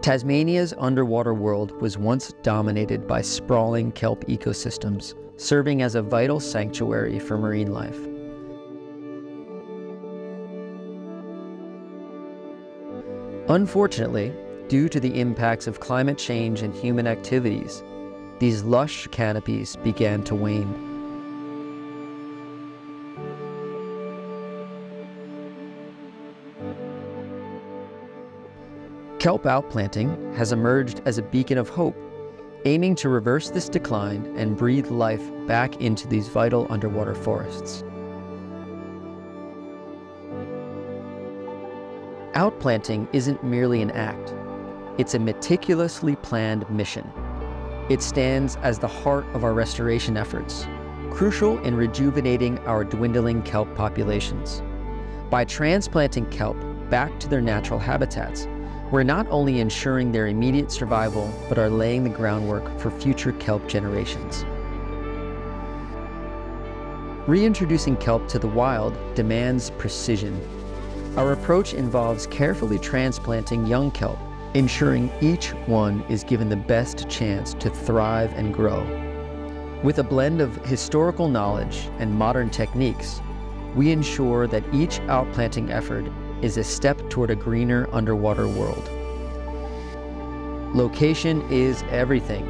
Tasmania's underwater world was once dominated by sprawling kelp ecosystems, serving as a vital sanctuary for marine life. Unfortunately, due to the impacts of climate change and human activities, these lush canopies began to wane. Kelp outplanting has emerged as a beacon of hope, aiming to reverse this decline and breathe life back into these vital underwater forests. Outplanting isn't merely an act, it's a meticulously planned mission. It stands as the heart of our restoration efforts, crucial in rejuvenating our dwindling kelp populations. By transplanting kelp back to their natural habitats, we're not only ensuring their immediate survival, but are laying the groundwork for future kelp generations. Reintroducing kelp to the wild demands precision. Our approach involves carefully transplanting young kelp, ensuring each one is given the best chance to thrive and grow. With a blend of historical knowledge and modern techniques, we ensure that each outplanting effort is a step toward a greener underwater world. Location is everything.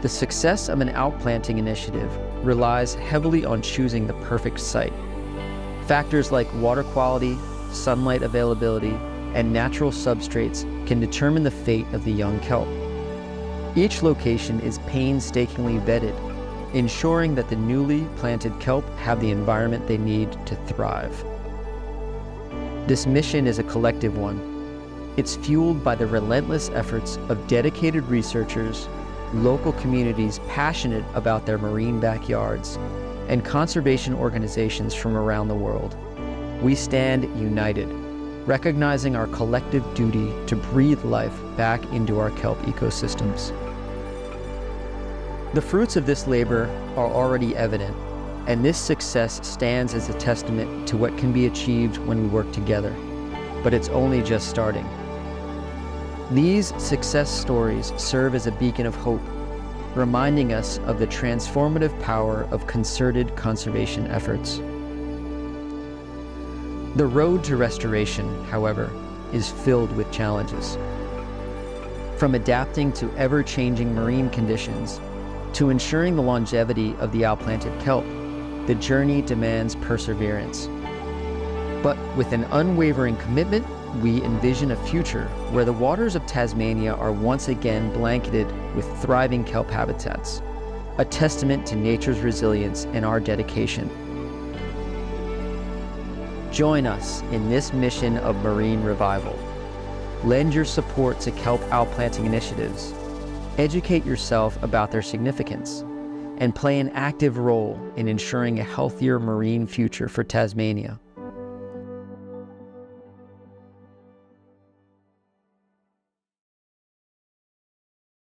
The success of an outplanting initiative relies heavily on choosing the perfect site. Factors like water quality, sunlight availability, and natural substrates can determine the fate of the young kelp. Each location is painstakingly vetted, ensuring that the newly planted kelp have the environment they need to thrive. This mission is a collective one. It's fueled by the relentless efforts of dedicated researchers, local communities passionate about their marine backyards, and conservation organizations from around the world. We stand united, recognizing our collective duty to breathe life back into our kelp ecosystems. The fruits of this labor are already evident, and this success stands as a testament to what can be achieved when we work together. But it's only just starting. These success stories serve as a beacon of hope, reminding us of the transformative power of concerted conservation efforts. The road to restoration, however, is filled with challenges. From adapting to ever-changing marine conditions, to ensuring the longevity of the outplanted kelp, the journey demands perseverance. But with an unwavering commitment, we envision a future where the waters of Tasmania are once again blanketed with thriving kelp habitats, a testament to nature's resilience and our dedication. Join us in this mission of marine revival. Lend your support to kelp outplanting initiatives, educate yourself about their significance, and play an active role in ensuring a healthier marine future for Tasmania.